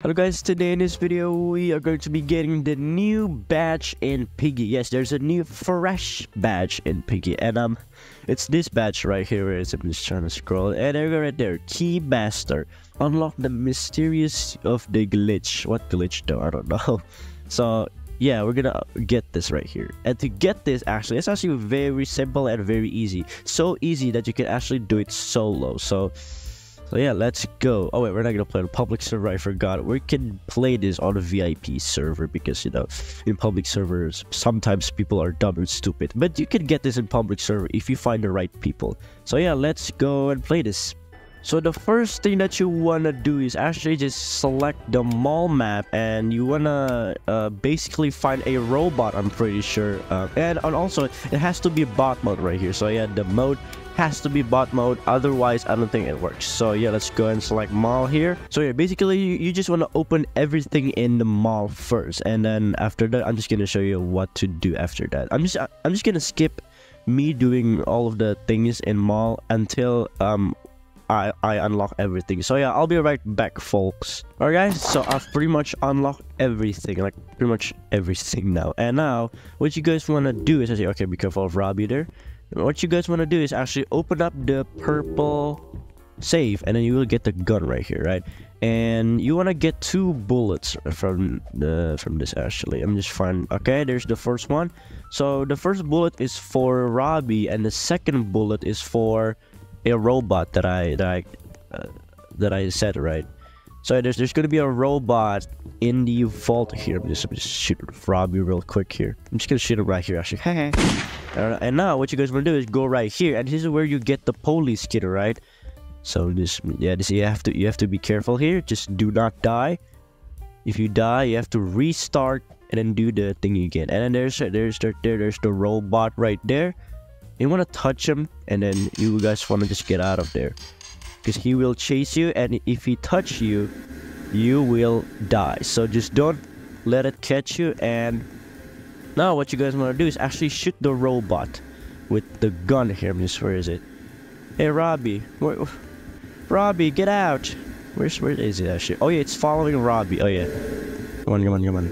Hello guys, today in this video we are going to be getting the new badge in Piggy. Yes, there's a new fresh badge in Piggy, and it's this badge right here. I'm just trying to scroll, and there we go right there, Keymaster. Unlock the mysterious of the glitch. What glitch though? I don't know. So yeah, we're gonna get this right here. And to get this, actually, it's actually very simple and very easy. So easy that you can actually do it solo. So yeah, let's go. Oh wait, we're not gonna play on a public server, I forgot. We can play this on a VIP server because, you know, in public servers, sometimes people are dumb and stupid. But you can get this in public server if you find the right people. So yeah, let's go and play this. So the first thing that you wanna do is actually just select the mall map, and you wanna basically find a robot, I'm pretty sure. And also, it has to be bot mode right here. So yeah, the mode has to be bot mode, otherwise I don't think it works. So yeah, let's go and select mall here. So yeah, basically you just want to open everything in the mall first, and then after that I'm just gonna show you what to do after that. I'm just gonna skip me doing all of the things in mall until I unlock everything. So yeah, I'll be right back, folks. Alright guys, so I've pretty much unlocked everything, like pretty much everything now. And now what you guys want to do is, okay, be careful of Robbie there. What you guys want to do is actually open up the purple safe, and then you will get the gun right here, right? And you want to get 2 bullets from this, actually. I'm just fine. Okay, there's the first one. So the first bullet is for Robbie, and the second bullet is for a robot that I said, right? So there's gonna be a robot in the vault here. I'm just shoot Robbie real quick here. I'm just gonna shoot him right here, actually. And now what you guys wanna do is go right here, and this is where you get the police kit, right? So this you have to be careful here. Just do not die. If you die, you have to restart and then do the thing again. And then there's the robot right there. You wanna touch him, and then you guys wanna just get out of there, because he will chase you, and if he touch you, you will die. So just don't let it catch you. And now what you guys want to do is actually shoot the robot with the gun here. Where is it? Hey Robbie, Robbie, get out! Where is it actually? Oh yeah, it's following Robbie. Oh yeah, come on.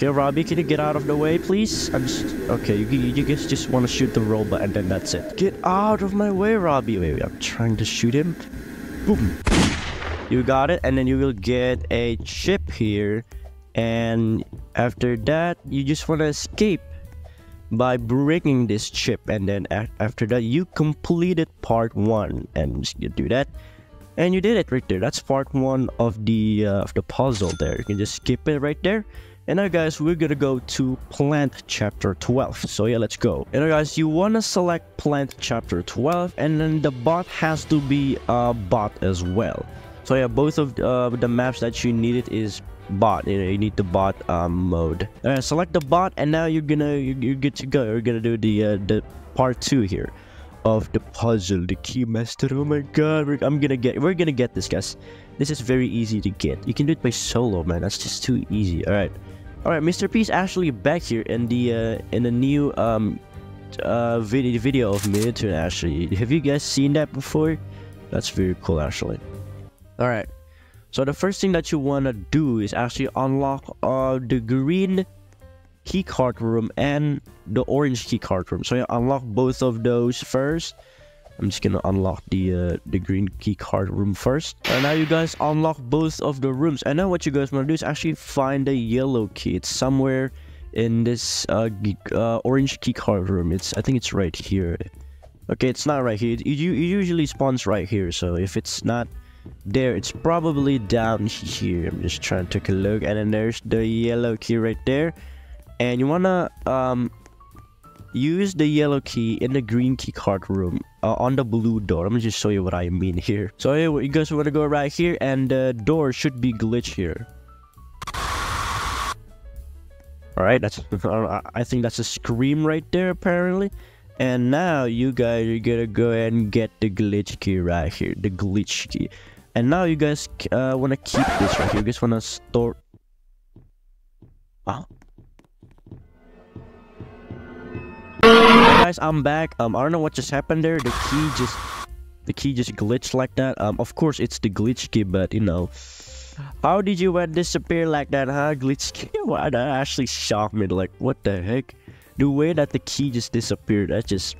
Okay Robbie, can you get out of the way, please? Okay, you guys just want to shoot the robot, and then that's it. Get out of my way, Robbie! Wait, I'm trying to shoot him. Boom! You got it, and then you will get a chip here. And after that, you just want to escape by bringing this chip, and then after that, you completed part 1. And you do that, and you did it right there. That's part 1 of the puzzle there. You can just skip it right there. And now guys, we're gonna go to plant chapter 12. So yeah, let's go. And now guys, you wanna select plant chapter 12, and then the bot has to be a bot as well. So yeah, both of the maps that you needed is bot. You need the bot mode. All right, select the bot, and now you're good to go. We're gonna do the part 2 here of the puzzle, the Keymaster. Oh my god, we're gonna get this, guys. This is very easy to get. You can do it by solo, man. That's just too easy. All right, Mr. P's actually back here in the new video of Miniturn. Actually, have you guys seen that before? That's very cool, actually. All right. So the first thing that you want to do is actually unlock the green keycard room and the orange keycard room. So you unlock both of those first. I'm just going to unlock the green keycard room first. And now you guys unlock both of the rooms. And now what you guys want to do is actually find the yellow key. It's somewhere in this orange keycard room. I think it's right here. Okay, it's not right here. It usually spawns right here. So if it's not there, it's probably down here. I'm just trying to take a look, and then there's the yellow key right there, and you wanna use the yellow key in the green key card room on the blue door. I'm gonna just show you what I mean here. So yeah, you guys wanna go right here, and the door should be glitched here. All right, that's I think that's a scream right there, apparently. And now you guys are gonna go ahead and get the glitch key right here, the glitch key. And now you guys wanna keep this right here. You guys wanna store. Wow. Hey guys, I'm back. I don't know what just happened there. The key just glitched like that. Of course it's the glitch key, but you know, How did you disappear like that, huh? Glitch key? Wow, that actually shocked me. Like, what the heck? The way that the key just disappeared, that just...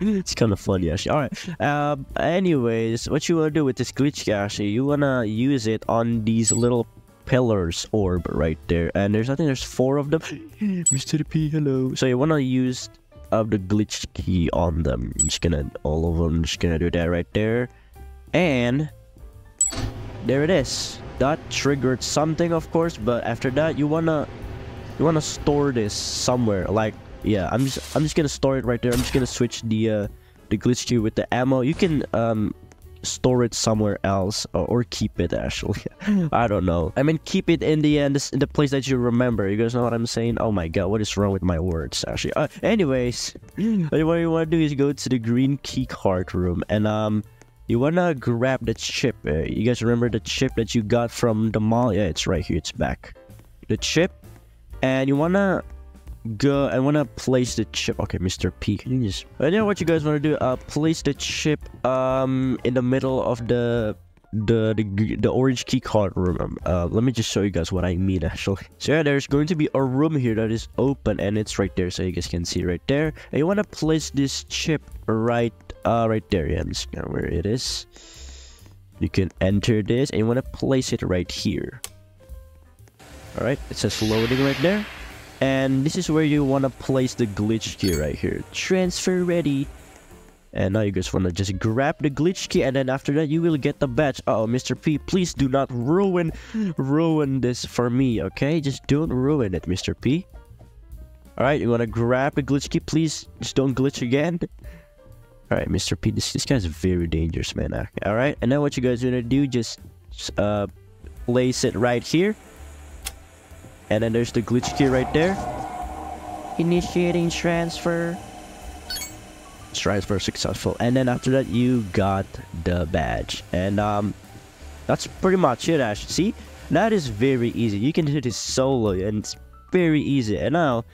it's kind of funny, actually. Alright. Anyways, what you wanna do with this glitch key, actually, you wanna use it on these little pillars orb right there. And there's, I think there's 4 of them. Mr. P, hello. So you wanna use... of the glitch key on them. I'm just gonna all of them, just gonna do that right there, and there it is. That triggered something, of course, but after that you wanna store this somewhere. Like, yeah, I'm just gonna store it right there. I'm just gonna switch the glitch key with the ammo. You can store it somewhere else, or keep it, actually. I don't know. I mean, keep it in the end, in the place that you remember. You guys know what I'm saying? Oh my god, what is wrong with my words, actually? Anyways, what you want to do is go to the green key card room, and you want to grab the chip. You guys remember the chip that you got from the mall? Yeah, it's right here, it's back, the chip. And you want to go, I want to place the chip. Okay, Mr. P, can you just... I know what you guys want to do. Place the chip in the middle of the orange key card room. Let me just show you guys what I mean, actually. So yeah, there's going to be a room here that is open, and it's right there, so you guys can see right there. And you want to place this chip right there. Yeah, I'm just gonna where it is. You can enter this, and you want to place it right here. All right, it says loading right there. And this is where you want to place the glitch key right here. Transfer ready. And now you guys want to just grab the glitch key, and then after that you will get the badge. Uh oh, Mr. P, please do not ruin this for me, okay? Just don't ruin it, Mr. P. Alright, you want to grab the glitch key. Please just don't glitch again. Alright, Mr. P, this guy's very dangerous, man. Alright, and now what you guys want to do, just place it right here. And then there's the glitch key right there. Initiating transfer. Transfer successful. And then after that, you got the badge. And that's pretty much it, Ash. See? That is very easy. You can do this solo, and it's very easy. And now,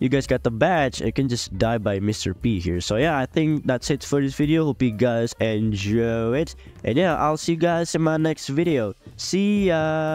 you guys got the badge. You can just die by Mr. P here. So yeah, I think that's it for this video. Hope you guys enjoy it. And yeah, I'll see you guys in my next video. See ya!